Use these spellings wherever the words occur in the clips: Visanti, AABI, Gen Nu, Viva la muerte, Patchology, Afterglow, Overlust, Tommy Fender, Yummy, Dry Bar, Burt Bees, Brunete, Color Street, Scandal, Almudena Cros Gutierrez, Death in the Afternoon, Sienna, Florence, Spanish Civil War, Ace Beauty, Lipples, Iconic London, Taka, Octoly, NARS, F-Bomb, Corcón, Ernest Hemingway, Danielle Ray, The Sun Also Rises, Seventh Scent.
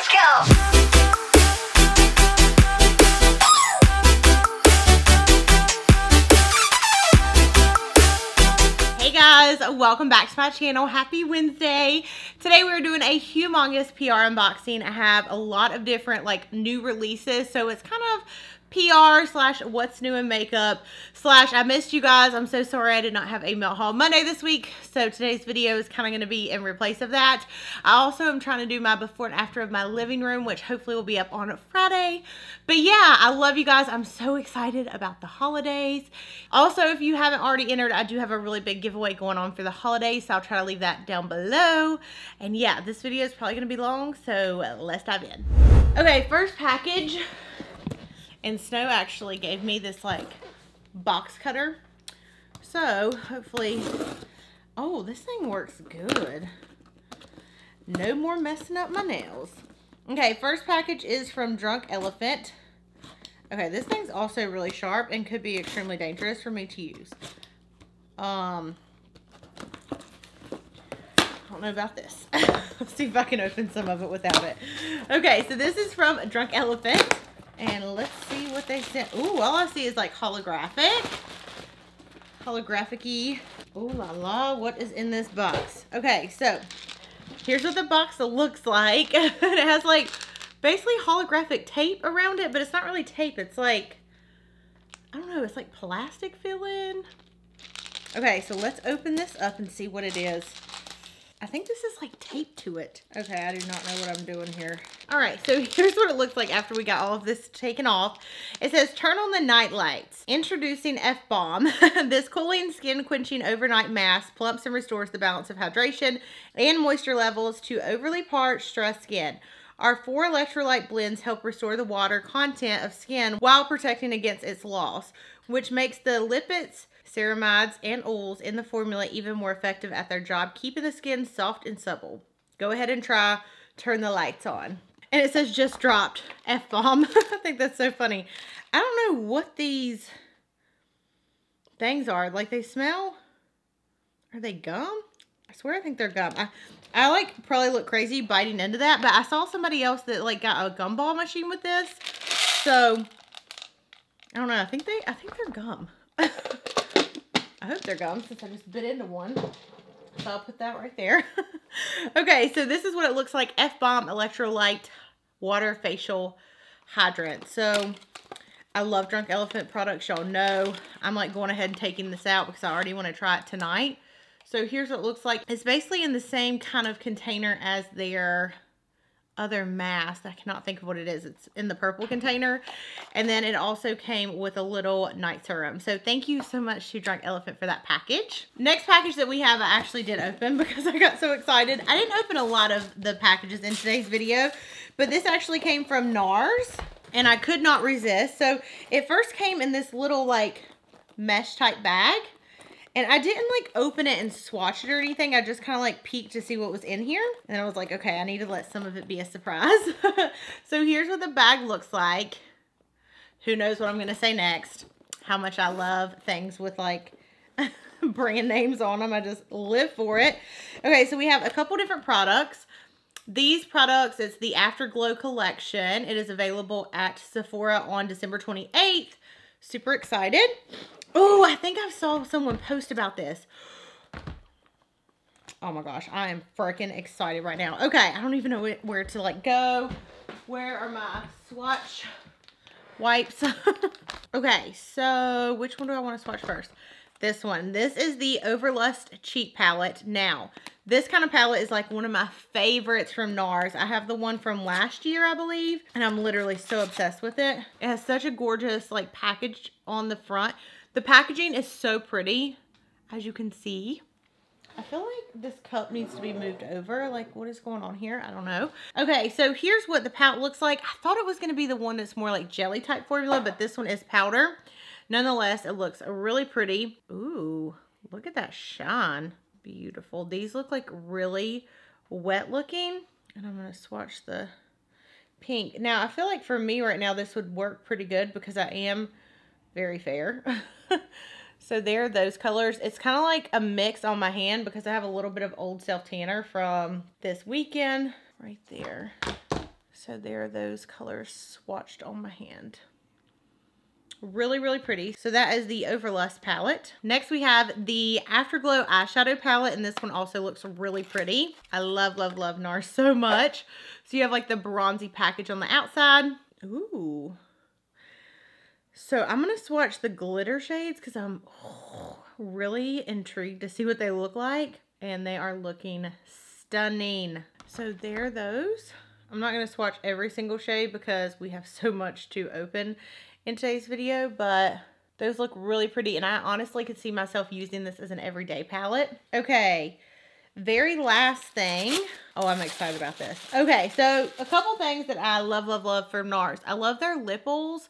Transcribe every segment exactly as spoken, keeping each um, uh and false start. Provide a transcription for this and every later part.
Let's go! Guys, welcome back to my channel. Happy Wednesday. Today we're doing a humongous P R unboxing. I have a lot of different like new releases, so it's kind of P R slash what's new in makeup slash I missed you guys. I'm so sorry I did not have a melt haul Monday this week, so today's video is kind of going to be in replace of that. I also am trying to do my before and after of my living room, which hopefully will be up on Friday. But yeah, I love you guys. I'm so excited about the holidays. Also, if you haven't already entered, I do have a really big giveaway going on for the holidays, so I'll try to leave that down below. And yeah, this video is probably going to be long, so let's dive in. Okay, first package. And Snow actually gave me this like box cutter. So hopefully, oh, this thing works good. No more messing up my nails. Okay, first package is from Drunk Elephant. Okay, this thing's also really sharp and could be extremely dangerous for me to use. Um, I don't know about this. Let's see if I can open some of it without it. Okay, so this is from Drunk Elephant. And let's see what they sent. Ooh, all I see is like holographic. Holographic-y. Ooh la la, what is in this box? Okay, so here's what the box looks like. It has like basically holographic tape around it, but it's not really tape. It's like, I don't know, it's like plastic fill-in. Okay, so let's open this up and see what it is. I think this is like taped to it. Okay, I do not know what I'm doing here. All right, so here's what it looks like after we got all of this taken off. It says, turn on the night lights. Introducing F-Bomb. This cooling, skin quenching overnight mask plumps and restores the balance of hydration and moisture levels to overly parched, stressed skin. Our four electrolyte blends help restore the water content of skin while protecting against its loss, which makes the lipids, ceramides, and oils in the formula even more effective at their job, keeping the skin soft and supple. Go ahead and try. Turn the lights on. And it says just dropped, F-bomb. I think that's so funny. I don't know what these things are. Like, they smell? Are they gum? I swear I think they're gum. I, I like probably look crazy biting into that, but I saw somebody else that like got a gumball machine with this. So I don't know. I think they I think they're gum. I hope they're gum since I just bit into one. So I'll put that right there. Okay, so this is what it looks like. F-Bomb Electrolyte Water Facial Hydrant. So I love Drunk Elephant products. Y'all know I'm like going ahead and taking this out because I already want to try it tonight. So here's what it looks like. It's basically in the same kind of container as their other mask. I cannot think of what it is. It's in the purple container. And then it also came with a little night serum. So thank you so much to Drunk Elephant for that package. Next package that we have, I actually did open because I got so excited. I didn't open a lot of the packages in today's video, but this actually came from NARS and I could not resist. So it first came in this little like mesh type bag, and I didn't like open it and swatch it or anything. I just kind of like peeked to see what was in here. And I was like, okay, I need to let some of it be a surprise. So here's what the bag looks like. Who knows what I'm going to say next. How much I love things with like brand names on them. I just live for it. Okay, so we have a couple different products. These products, it's the Afterglow collection. It is available at Sephora on December twenty-eighth. Super excited. Oh, I think I saw someone post about this. Oh my gosh, I am freaking excited right now. Okay, I don't even know where to like go. Where are my swatch wipes? Okay, so which one do I want to swatch first? This one. This is the Overlust Cheek Palette. Now, this kind of palette is like one of my favorites from NARS. I have the one from last year, I believe, and I'm literally so obsessed with it. It has such a gorgeous like package on the front. The packaging is so pretty, as you can see. I feel like this cup needs to be moved over. Like, what is going on here? I don't know. Okay, so here's what the palette looks like. I thought it was going to be the one that's more like jelly type formula, but this one is powder. Nonetheless, it looks really pretty. Ooh, look at that shine. Beautiful. These look like really wet looking. And I'm going to swatch the pink. Now, I feel like for me right now, this would work pretty good because I am very fair. So there are those colors. It's kind of like a mix on my hand because I have a little bit of Old Self Tanner from this weekend right there. So there are those colors swatched on my hand. Really, really pretty. So that is the Overlust palette. Next we have the Afterglow eyeshadow palette, and this one also looks really pretty. I love, love, love NARS so much. So you have like the bronzy package on the outside. Ooh. So I'm going to swatch the glitter shades because I'm oh, really intrigued to see what they look like. And they are looking stunning. So there are those. I'm not going to swatch every single shade because we have so much to open in today's video, but those look really pretty, and I honestly could see myself using this as an everyday palette. Okay, very last thing. Oh, I'm excited about this. Okay, so a couple things that I love, love, love from NARS. I love their lipples.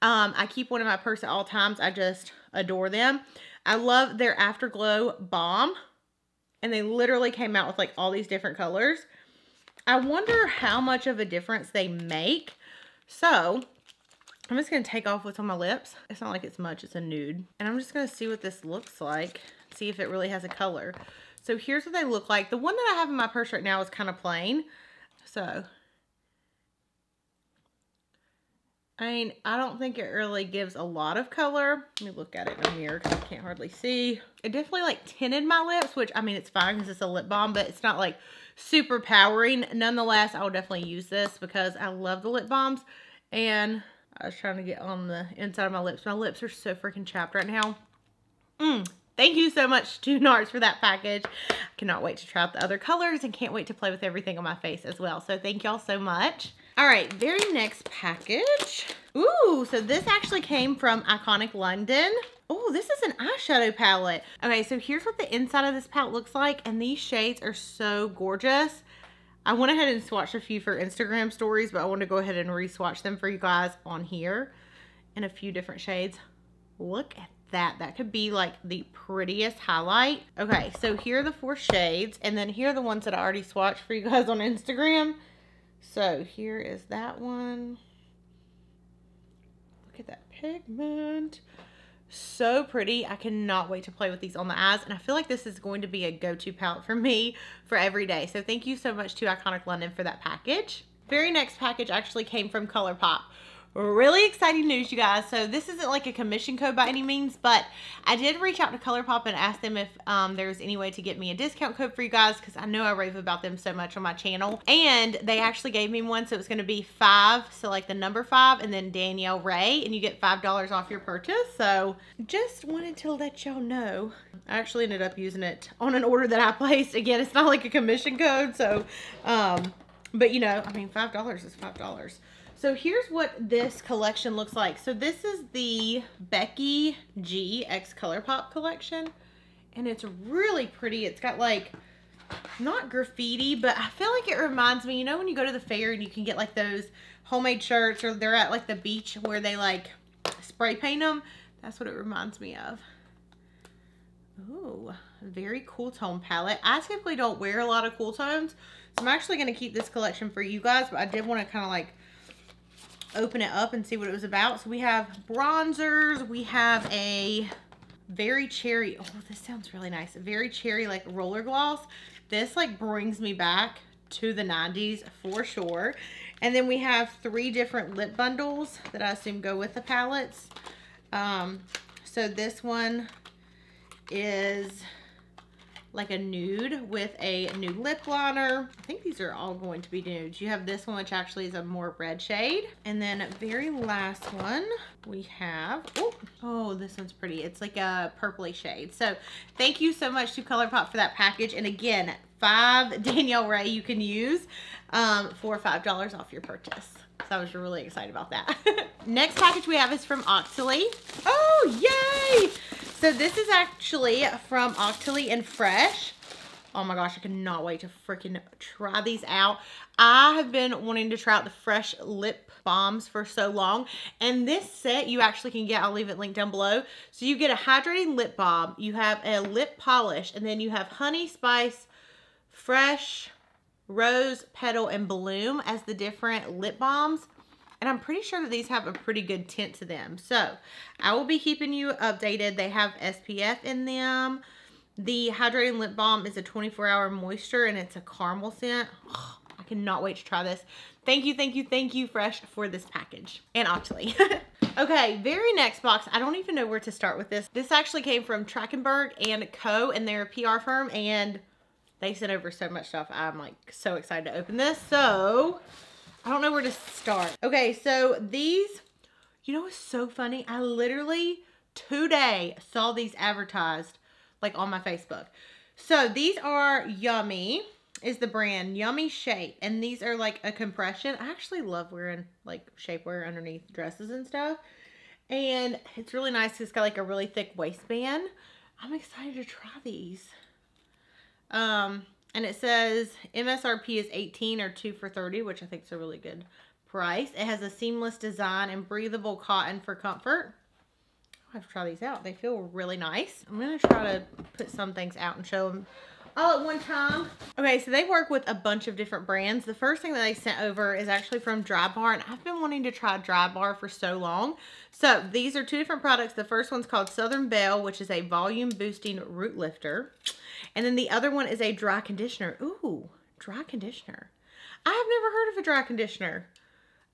Um, I keep one in my purse at all times. I just adore them. I love their Afterglow Bomb, and they literally came out with like all these different colors. I wonder how much of a difference they make. So I'm just going to take off what's on my lips. It's not like it's much, it's a nude. And I'm just going to see what this looks like, see if it really has a color. So here's what they look like. The one that I have in my purse right now is kind of plain. So, I mean, I don't think it really gives a lot of color. Let me look at it in the mirror because I can't hardly see. It definitely like tinted my lips, which I mean, it's fine because it's a lip balm, but it's not like super powering. Nonetheless, I'll definitely use this because I love the lip balms, and I was trying to get on the inside of my lips. My lips are so freaking chapped right now. Mm. Thank you so much to NARS for that package. I cannot wait to try out the other colors and can't wait to play with everything on my face as well. So thank y'all so much. All right, very next package. Ooh, so this actually came from Iconic London. Oh, this is an eyeshadow palette. Okay, so here's what the inside of this palette looks like, and these shades are so gorgeous. I went ahead and swatched a few for Instagram stories, but I want to go ahead and re-swatch them for you guys on here in a few different shades. Look at that. That could be like the prettiest highlight. Okay, so here are the four shades, and then here are the ones that I already swatched for you guys on Instagram. So here is that one. Look at that pigment. So pretty. I cannot wait to play with these on the eyes, and I feel like this is going to be a go-to palette for me for every day. So thank you so much to Iconic London for that package. Very next package actually came from ColourPop. Really exciting news, you guys. So this isn't like a commission code by any means, but I did reach out to ColourPop and ask them if um, there's any way to get me a discount code for you guys, because I know I rave about them so much on my channel. And they actually gave me one, so it's going to be five, so like the number five, and then Danielle Ray, and you get five dollars off your purchase. So just wanted to let y'all know. I actually ended up using it on an order that I placed. Again, it's not like a commission code, so, um, but you know, I mean, five dollars is five dollars. So here's what this collection looks like. So this is the Becky G X ColourPop collection, and it's really pretty. It's got like, not graffiti, but I feel like it reminds me, you know when you go to the fair and you can get like those homemade shirts, or they're at like the beach where they like spray paint them? That's what it reminds me of. Ooh, very cool tone palette. I typically don't wear a lot of cool tones, so I'm actually gonna keep this collection for you guys, but I did wanna kinda like open it up and see what it was about. So we have bronzers, we have a very cherry, oh this sounds really nice, very cherry like roller gloss. This like brings me back to the nineties for sure. And then we have three different lip bundles that I assume go with the palettes. Um, so this one is like a nude with a nude lip liner. I think these are all going to be nudes. You have this one, which actually is a more red shade. And then very last one we have, oh, oh this one's pretty. It's like a purpley shade. So thank you so much to ColourPop for that package. And again, five Danielle Ray you can use um, for five dollars off your purchase. So I was really excited about that. Next package we have is from Octoly. Oh, yay! So this is actually from Octoly and Fresh. Oh my gosh, I cannot wait to freaking try these out. I have been wanting to try out the Fresh lip balms for so long. And this set you actually can get, I'll leave it linked down below. So you get a hydrating lip balm, you have a lip polish, and then you have Honey, Spice, Fresh, Rose, Petal, and Bloom as the different lip balms. And I'm pretty sure that these have a pretty good tint to them. So I will be keeping you updated. They have S P F in them. The hydrating lip balm is a twenty-four hour moisture, and it's a caramel scent. Oh, I cannot wait to try this. Thank you, thank you, thank you, Fresh, for this package. And Octoly. Okay, very next box. I don't even know where to start with this. This actually came from Trackenberg and Co. and their P R firm, and they sent over so much stuff. I'm like so excited to open this. So I don't know where to start. Okay, so these, you know what's so funny? I literally today saw these advertised like on my Facebook. So these are Yummy is the brand, Yummy Shape, and these are like a compression. I actually love wearing like shapewear underneath dresses and stuff, and it's really nice because it's got like a really thick waistband. I'm excited to try these. Um, and it says M S R P is eighteen or two for thirty, which I think is a really good price. It has a seamless design and breathable cotton for comfort. I'll have to try these out. They feel really nice. I'm going to try to put some things out and show them all at one time. Okay, so they work with a bunch of different brands. The first thing that they sent over is actually from Dry Bar, and I've been wanting to try Dry Bar for so long. So these are two different products. The first one's called Southern Belle, which is a volume boosting root lifter. And then the other one is a dry conditioner. Ooh, dry conditioner. I have never heard of a dry conditioner.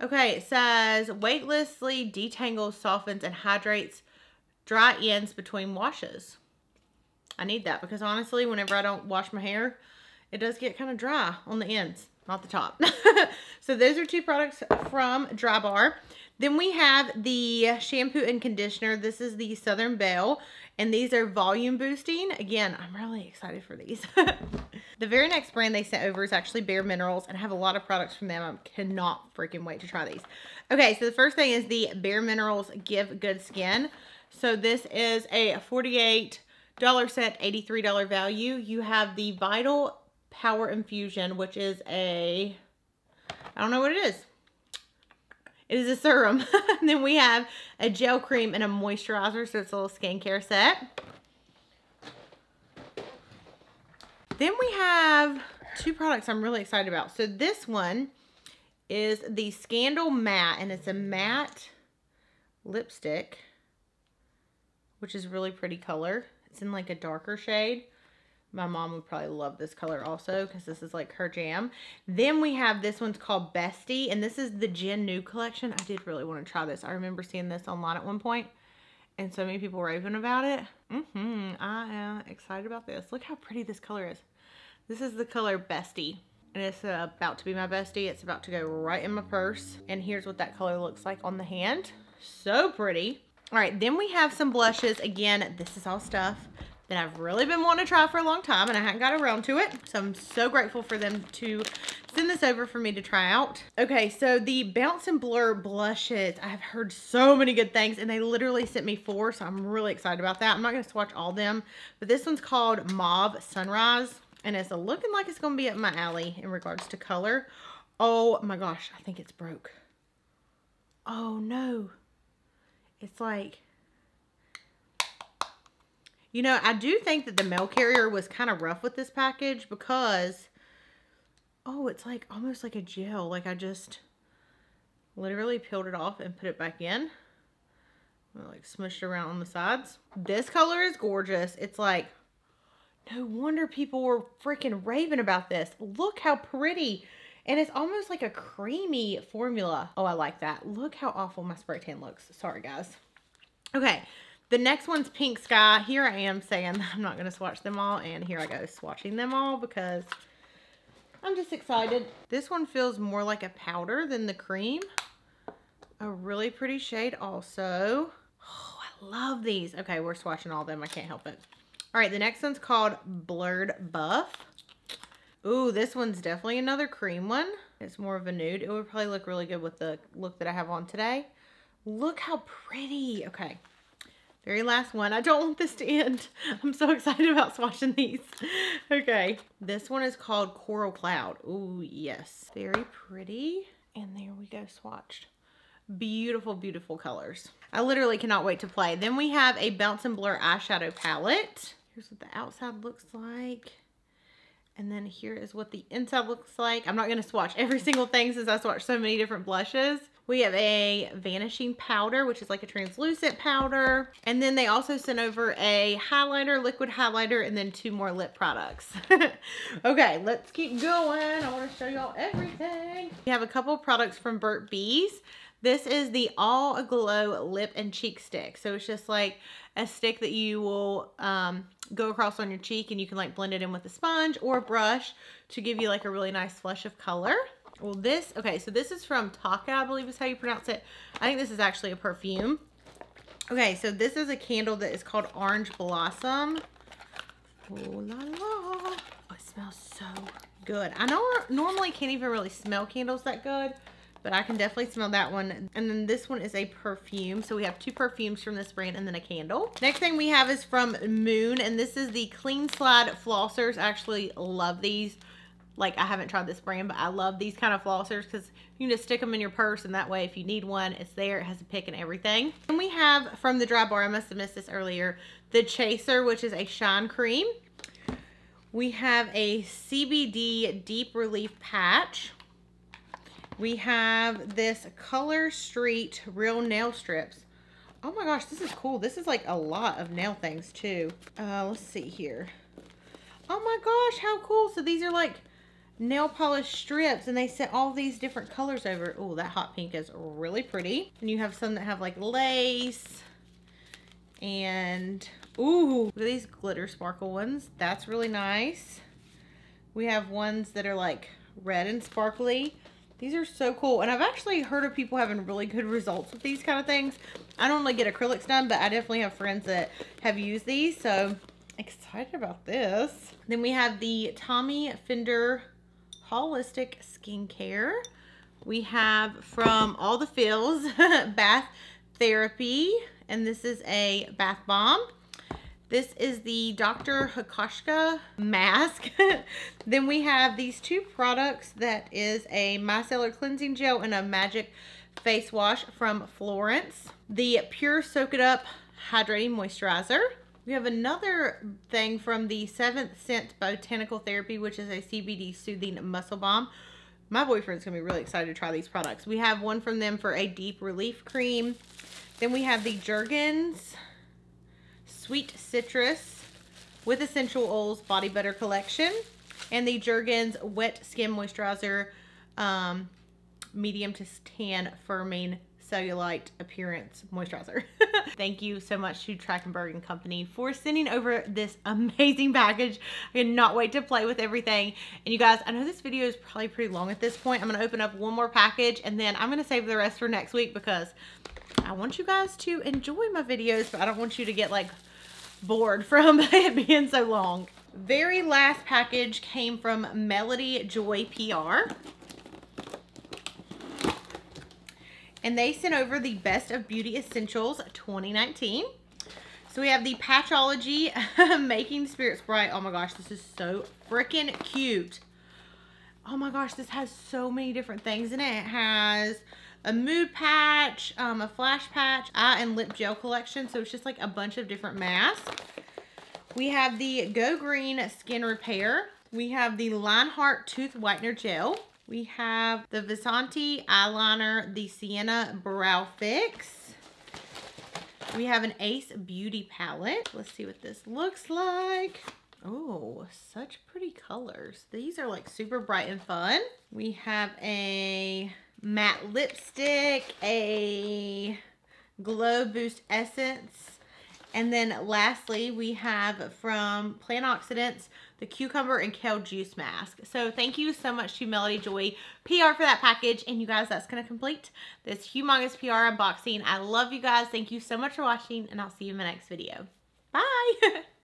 Okay, it says weightlessly detangles, softens, and hydrates dry ends between washes. I need that because honestly, whenever I don't wash my hair, it does get kind of dry on the ends, not the top. So those are two products from Dry Bar. Then we have the shampoo and conditioner. This is the Southern Belle, and these are volume boosting. Again, I'm really excited for these. The very next brand they sent over is actually Bare Minerals, and I have a lot of products from them. I cannot freaking wait to try these. Okay, so the first thing is the Bare Minerals Give Good Skin. So this is a forty-eight dollar set, eighty-three dollar value. You have the Vital Power Infusion, which is a, I don't know what it is. It is a serum. And then we have a gel cream and a moisturizer. So it's a little skincare set. Then we have two products I'm really excited about. So this one is the Scandal Matte, and it's a matte lipstick, which is really pretty color. It's in like a darker shade. My mom would probably love this color also because this is like her jam. Then we have this one's called Bestie, and this is the Gen Nu collection. I did really want to try this. I remember seeing this online at one point, and so many people were raving about it. Mm-hmm. I am excited about this. Look how pretty this color is. This is the color Bestie, and it's uh, about to be my bestie. It's about to go right in my purse, and here's what that color looks like on the hand. So pretty. All right, then we have some blushes. Again, this is all stuff that I've really been wanting to try for a long time, and I haven't got around to it. So I'm so grateful for them to send this over for me to try out. Okay, so the Bounce and Blur blushes, I have heard so many good things, and they literally sent me four, so I'm really excited about that. I'm not gonna swatch all them, but this one's called Mauve Sunrise, and it's looking like it's gonna be up my alley in regards to color. Oh my gosh, I think it's broke. Oh no. It's like, you know, I do think that the mail carrier was kind of rough with this package because, oh, it's like almost like a gel. Like I just literally peeled it off and put it back in. I like smushed it around on the sides. This color is gorgeous. It's like, no wonder people were freaking raving about this. Look how pretty. And it's almost like a creamy formula. Oh, I like that. Look how awful my spray tan looks. Sorry, guys. Okay, the next one's Pink Sky. Here I am saying that I'm not going to swatch them all, and here I go swatching them all because I'm just excited. This one feels more like a powder than the cream. A really pretty shade also. Oh, I love these. Okay, we're swatching all of them. I can't help it. All right, the next one's called Blurred Buff. Ooh, this one's definitely another cream one. It's more of a nude. It would probably look really good with the look that I have on today. Look how pretty. Okay, very last one. I don't want this to end. I'm so excited about swatching these. Okay, this one is called Coral Cloud. Ooh, yes. Very pretty. And there we go, swatched. Beautiful, beautiful colors. I literally cannot wait to play. Then we have a Bounce and Blur eyeshadow palette. Here's what the outside looks like. And then here is what the inside looks like. I'm not going to swatch every single thing since I swatched so many different blushes. We have a vanishing powder, which is like a translucent powder. And then they also sent over a highlighter, liquid highlighter, and then two more lip products. Okay, let's keep going. I want to show y'all everything. We have a couple products from Burt Bees. This is the All Glow Lip and Cheek Stick. So it's just like a stick that you will um, go across on your cheek, and you can like blend it in with a sponge or a brush to give you like a really nice flush of color. Well, this, okay, so this is from Taka, I believe is how you pronounce it. I think this is actually a perfume. Okay, so this is a candle that is called Orange Blossom. Oh la la. Oh, it smells so good. I know I normally can't even really smell candles that good, but I can definitely smell that one. And then this one is a perfume. So we have two perfumes from this brand and then a candle. Next thing we have is from Moon, and this is the Clean Slide Flossers. I actually love these. Like, I haven't tried this brand, but I love these kind of flossers because you can just stick them in your purse, and that way if you need one, it's there. It has a pick and everything. And we have from the Dry Bar, I must have missed this earlier, the Chaser, which is a shine cream. We have a C B D Deep Relief Patch. We have this Color Street Real Nail Strips. Oh my gosh, this is cool. This is like a lot of nail things too. Uh, let's see here. Oh my gosh, how cool. So these are like nail polish strips, and they sent all these different colors over. Oh, that hot pink is really pretty. And you have some that have like lace and, ooh, look at these glitter sparkle ones. That's really nice. We have ones that are like red and sparkly. These are so cool, and I've actually heard of people having really good results with these kind of things. I don't really get acrylics done, but I definitely have friends that have used these, so excited about this. Then we have the Tommy Fender Holistic Skincare. We have from All the Fills Bath Therapy, and this is a bath bomb. This is the Doctor Hakoshka mask. Then we have these two products. That is a micellar cleansing gel and a magic face wash from Florence. The Pure Soak It Up Hydrating Moisturizer. We have another thing from the Seventh Scent Botanical Therapy, which is a C B D soothing muscle balm. My boyfriend's gonna be really excited to try these products. We have one from them for a deep relief cream. Then we have the Jergens Sweet Citrus with Essential Oils Body Butter Collection, and the Jergens Wet Skin Moisturizer um, Medium to Tan Firming Cellulite Appearance Moisturizer. Thank you so much to Trackenberg and Company for sending over this amazing package. I cannot wait to play with everything. And you guys, I know this video is probably pretty long at this point. I'm going to open up one more package, and then I'm going to save the rest for next week because I want you guys to enjoy my videos, but I don't want you to get like bored from it being so long. Very last package came from Melody Joy P R, and they sent over the Best of Beauty Essentials twenty nineteen. So we have the Patchology Making Spirits Bright. Oh my gosh, this is so freaking cute. Oh my gosh, this has so many different things in it. It has a mood patch, um, a flash patch, eye and lip gel collection. So it's just like a bunch of different masks. We have the Go Green Skin Repair. We have the Lineheart Tooth Whitener Gel. We have the Visanti Eyeliner, the Sienna Brow Fix. We have an Ace Beauty Palette. Let's see what this looks like. Oh, such pretty colors. These are like super bright and fun. We have a matte lipstick, a glow boost essence, and then lastly we have from Plant Oxidants the cucumber and kale juice mask. So thank you so much to Melody Joy P R for that package. And you guys, that's going to complete this humongous P R unboxing. I love you guys. Thank you so much for watching, and I'll see you in my next video. Bye.